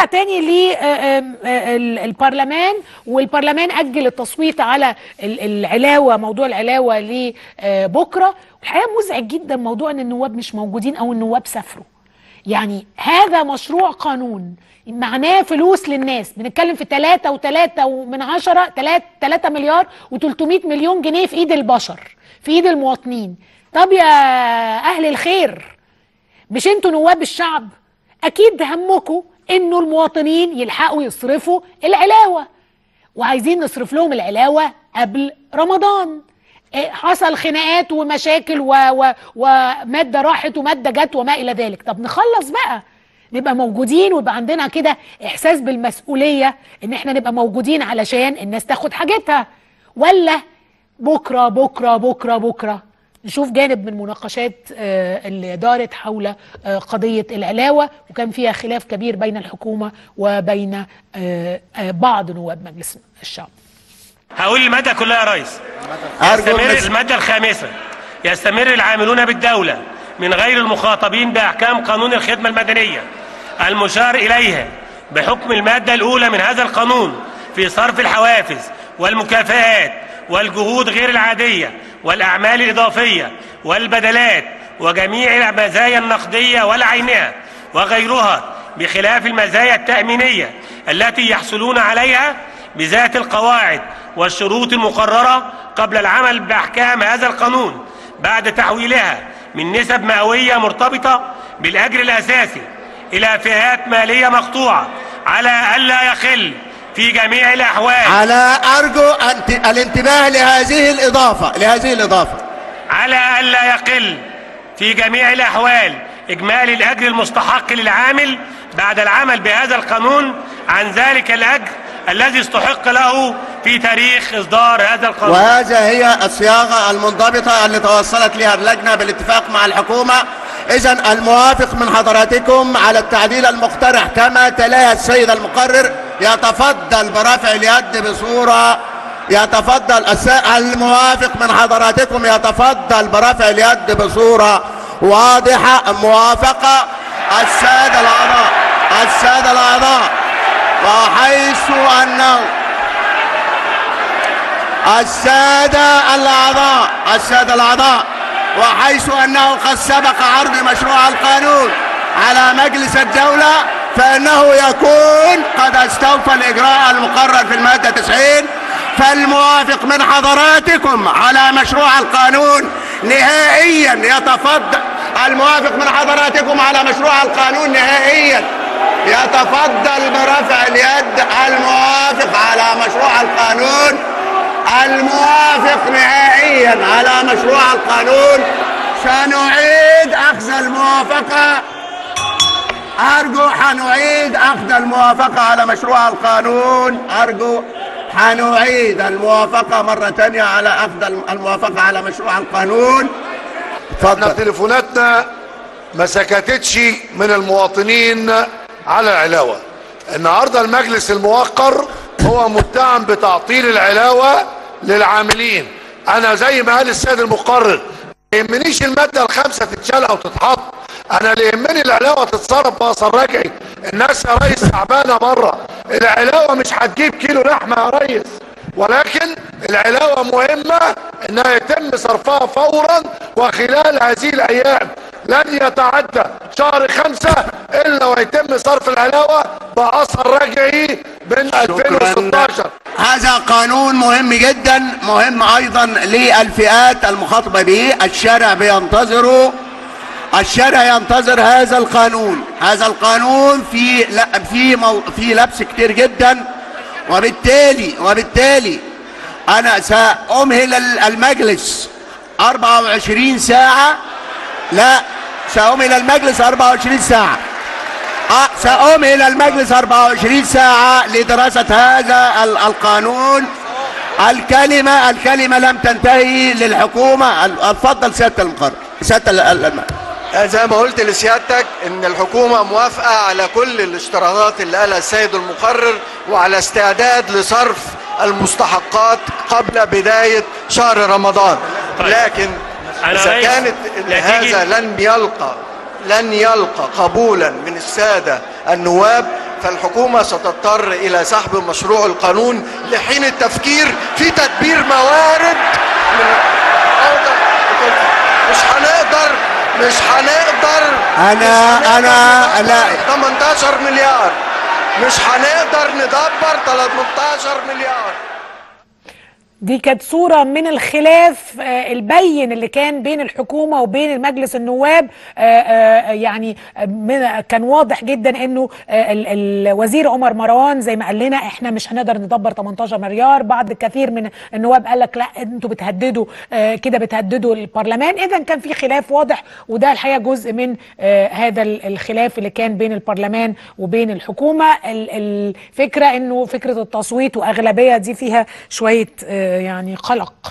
رجع تاني للبرلمان، والبرلمان أجل التصويت على العلاوة، موضوع العلاوة لبكرة. الحقيقة مزعج جدا موضوع أن النواب مش موجودين أو النواب سافروا. يعني هذا مشروع قانون معناه فلوس للناس، بنتكلم في 3 مليار و300 مليون جنيه في ايد البشر، في ايد المواطنين. طب يا اهل الخير، مش انتوا نواب الشعب؟ اكيد همكوا انه المواطنين يلحقوا يصرفوا العلاوة، وعايزين نصرف لهم العلاوة قبل رمضان. حصل خناقات ومشاكل ومادة راحت ومادة جت وما إلى ذلك. طب نخلص بقى، نبقى موجودين ويبقى عندنا كده إحساس بالمسؤولية إن إحنا نبقى موجودين علشان الناس تاخد حاجتها. ولا بكرة بكرة بكرة بكرة نشوف جانب من مناقشات اللي دارت حول قضية العلاوة، وكان فيها خلاف كبير بين الحكومة وبين بعض نواب مجلس الشعب. هقول المادة كلها يا ريس. المادة الخامسة: يستمر العاملون بالدولة من غير المخاطبين بأحكام قانون الخدمة المدنية المشار إليها بحكم المادة الأولى من هذا القانون في صرف الحوافز والمكافآت والجهود غير العادية والأعمال الإضافية والبدلات وجميع المزايا النقدية والعينية وغيرها، بخلاف المزايا التأمينية التي يحصلون عليها بذات القواعد والشروط المقررة قبل العمل بأحكام هذا القانون، بعد تحويلها من نسب مئوية مرتبطة بالأجر الأساسي إلى فئات مالية مقطوعة، على ألا يقل في جميع الأحوال. على أرجو الانتباه لهذه الإضافة. على ألا يقل في جميع الأحوال إجمالي الأجر المستحق للعامل بعد العمل بهذا القانون عن ذلك الأجر الذي استحق له في تاريخ إصدار هذا القانون. وهذه هي الصياغة المنضبطة اللي توصلت لها اللجنة بالاتفاق مع الحكومة. إذن الموافق من حضراتكم على التعديل المقترح كما تلاها السيد المقرر يتفضل برفع اليد بصورة. الموافق من حضراتكم يتفضل برفع اليد بصورة واضحة. موافقة السادة الأعضاء، وحيث أنه السادة الأعضاء وحيث أنه قد سبق عرض مشروع القانون على مجلس الدولة، فإنه يكون قد استوفى الإجراء المقرر في المادة 90. فالموافق من حضراتكم على مشروع القانون نهائيا يتفضل. الموافق من حضراتكم على مشروع القانون نهائيا يتفضل برفع اليد. الموافق على مشروع القانون، الموافق نهائيا على مشروع القانون. سنعيد أخذ الموافقة، أرجو حنعيد أخذ الموافقة على مشروع القانون. أرجو حنعيد الموافقة مرة تانية على أخذ الموافقة على مشروع القانون. فضل. تليفوناتنا ما سكتتش من المواطنين على العلاوة. النهاردة المجلس الموقر هو متهم بتعطيل العلاوة للعاملين. أنا زي ما قال السيد المقرر، ما يهمنيش المادة الخامسة تتشال أو تتحط، أنا اللي يهمني العلاوة تتصرف مصر رجعي. الناس يا ريس تعبانة بره، العلاوة مش هتجيب كيلو لحمة يا ريس، ولكن العلاوة مهمة انها يتم صرفها فورا وخلال هذه الايام. لن يتعدى شهر 5 الا ويتم صرف العلاوة باثر رجعي من 2016. هذا قانون مهم جدا، مهم ايضا للفئات المخاطبة به. الشارع بينتظره، الشارع ينتظر هذا القانون. هذا القانون في لبس كتير جدا، وبالتالي أنا سأمهل المجلس 24 ساعة. لا، سأمهل المجلس 24 ساعة. سأمهل المجلس 24 ساعة لدراسة هذا القانون. الكلمة لم تنتهي للحكومة. اتفضل سيادة المقرر. زي ما قلت لسيادتك ان الحكومه موافقه على كل الاشتراطات اللي قالها السيد المقرر، وعلى استعداد لصرف المستحقات قبل بدايه شهر رمضان. طيب. لكن اذا كانت هذا لن يلقى قبولا من الساده النواب، فالحكومة ستضطر إلى سحب مشروع القانون لحين التفكير في تدبير موارد مش هنقدر أنا لا 18 مليار مش هنقدر ندبر 13 مليار. دي كانت صورة من الخلاف البين اللي كان بين الحكومة وبين المجلس النواب. يعني كان واضح جدا انه الوزير عمر مروان زي ما قال لنا احنا مش هنقدر ندبر 18 مليار، بعض الكثير من النواب قال لك لا انتوا بتهددوا كده، بتهددوا البرلمان. اذا كان في خلاف واضح، وده الحقيقة جزء من هذا الخلاف اللي كان بين البرلمان وبين الحكومة. الفكرة انه فكرة التصويت واغلبية دي فيها شوية يعني قلق